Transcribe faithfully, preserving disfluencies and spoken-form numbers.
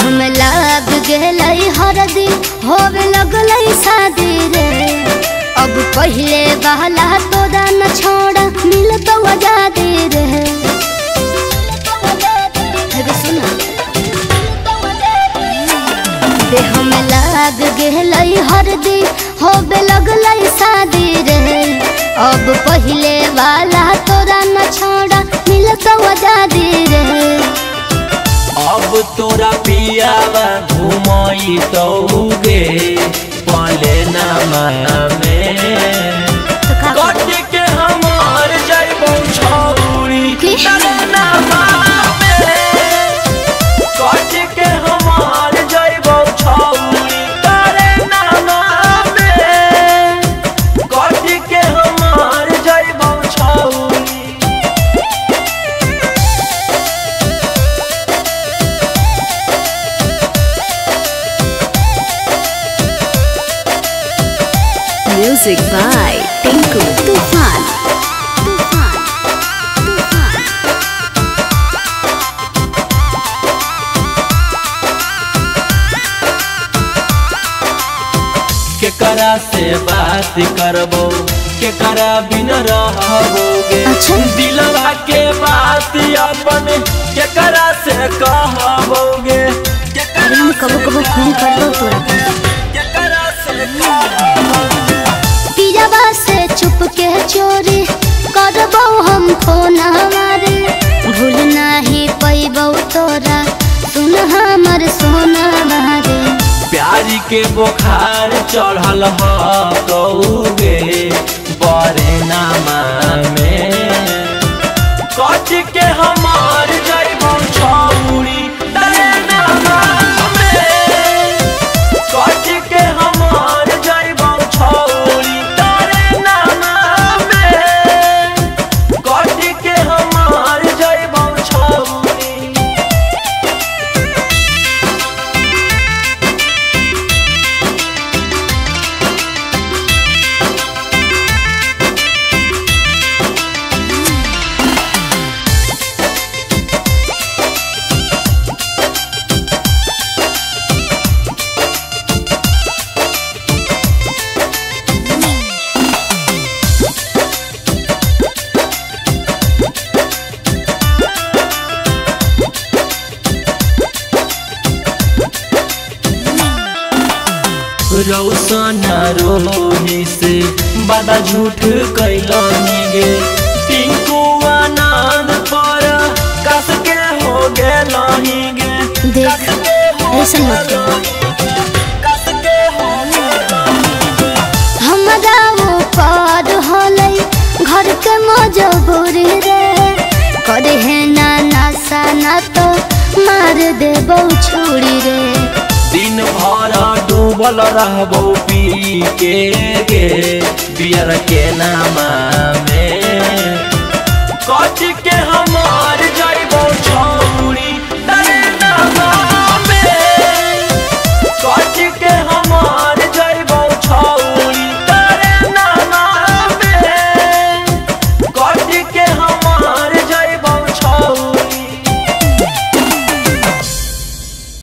हम लाग गई हर दिन होवे लगल शादी रे। अब पहले बहला तोरा न छोड़ा मिल तो आजादी रे। हम लाग गई हर दिन होवे लगल शादी रे। अब पहले वाला तोरा न छोड़ा मिल तो आजादी रे। अब तोरा पियावा घुमई तौगे पाले नामा में कट के हमार जइबो छौरी तले नामा में कट के हमार जइबो छौरी तले नामा में कट के हमार जइबो छौरी। Music by Tinku Tufan। केकरा से बात करबो केकरा बिना रहबोगे दिलवा के बात अपन केकरा से कहबोगे। अरे हम कबो कबो फोन करबो तोरा केकरा से कहबो पियावा से चुप के चोरी करबो हम फोन हमारे भूल नाही पइबो तोरा सुन हमर सोना बारे। प्यारी के बुखार चढ़ल होगे बड़े नामा में कट के हमार जइबो छौरी तले नामा में कट के हमार जइबो छौरी तले नामा में कट के हमार जइबो छौरी। रौसना रोही से बादा झूठ कैलनी गे टिंकू आनंद पर कस के हो गेलही गे। देख ऐसा मत कस के हो हमरा वो पार होलई घर के मजबूरी रे। करे है ना नशा ना तो मार देबो छुरी रे। दिन भर डूबल रहबो पी के गे बियर के नामा में कट के